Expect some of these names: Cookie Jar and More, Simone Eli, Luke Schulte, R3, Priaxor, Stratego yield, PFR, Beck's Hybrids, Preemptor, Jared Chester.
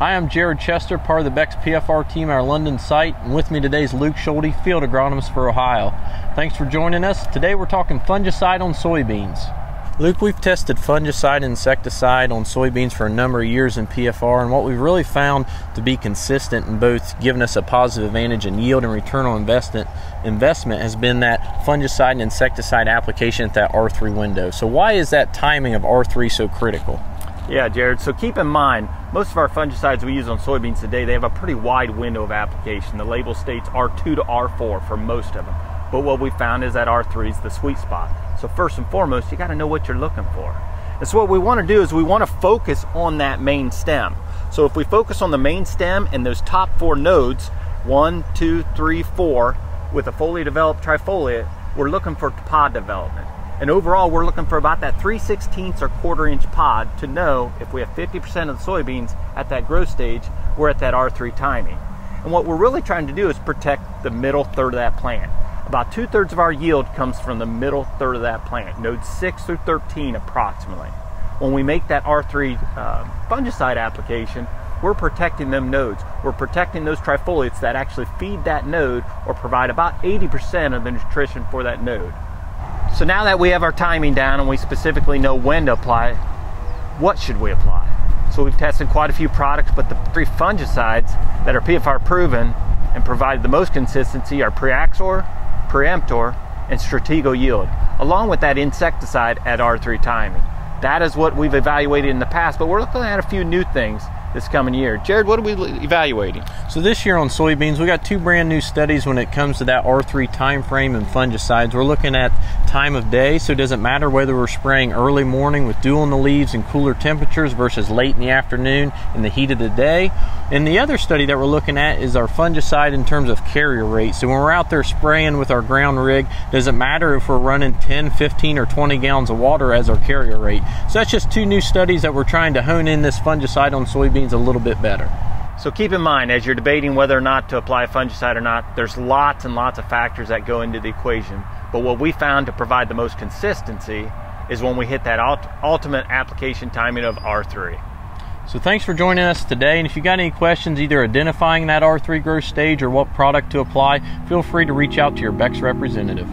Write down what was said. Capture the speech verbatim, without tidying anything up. Hi, I'm Jared Chester, part of the Beck's P F R team at our London site, and with me today is Luke Schulte, Field Agronomist for Ohio. Thanks for joining us. Today we're talking fungicide on soybeans. Luke, we've tested fungicide and insecticide on soybeans for a number of years in P F R, and what we've really found to be consistent in both giving us a positive advantage in yield and return on investment investment has been that fungicide and insecticide application at that R three window. So why is that timing of R three so critical? Yeah, Jared, so keep in mind, most of our fungicides we use on soybeans today, they have a pretty wide window of application. The label states R two to R four for most of them. But what we found is that R three is the sweet spot. So first and foremost, you gotta know what you're looking for. And so what we wanna do is we wanna focus on that main stem. So if we focus on the main stem and those top four nodes, one, two, three, four, with a foliar developed trifoliate, we're looking for pod development. And overall, we're looking for about that three sixteenths or quarter inch pod to know if we have fifty percent of the soybeans at that growth stage, we're at that R three timing. And what we're really trying to do is protect the middle third of that plant. About two thirds of our yield comes from the middle third of that plant, nodes six through thirteen approximately. When we make that R three uh, fungicide application, we're protecting them nodes. We're protecting those trifoliates that actually feed that node or provide about eighty percent of the nutrition for that node. So now that we have our timing down and we specifically know when to apply, what should we apply? So we've tested quite a few products, but the three fungicides that are P F R proven and provide the most consistency are Priaxor, Preemptor, and Stratego yield, along with that insecticide at R three timing. That is what we've evaluated in the past, but we're looking at a few new things this coming year. Jared, what are we evaluating? So this year on soybeans, we got two brand new studies when it comes to that R three time frame and fungicides. We're looking at time of day, so it doesn't matter whether we're spraying early morning with dew on the leaves and cooler temperatures versus late in the afternoon in the heat of the day. And the other study that we're looking at is our fungicide in terms of carrier rate. So when we're out there spraying with our ground rig, it doesn't matter if we're running ten, fifteen, or twenty gallons of water as our carrier rate. So that's just two new studies that we're trying to hone in this fungicide on soybeans a little bit better. So keep in mind, as you're debating whether or not to apply a fungicide or not, there's lots and lots of factors that go into the equation. But what we found to provide the most consistency is when we hit that ultimate application timing of R three. So thanks for joining us today, and if you got any questions either identifying that R three growth stage or what product to apply, feel free to reach out to your Beck's representative.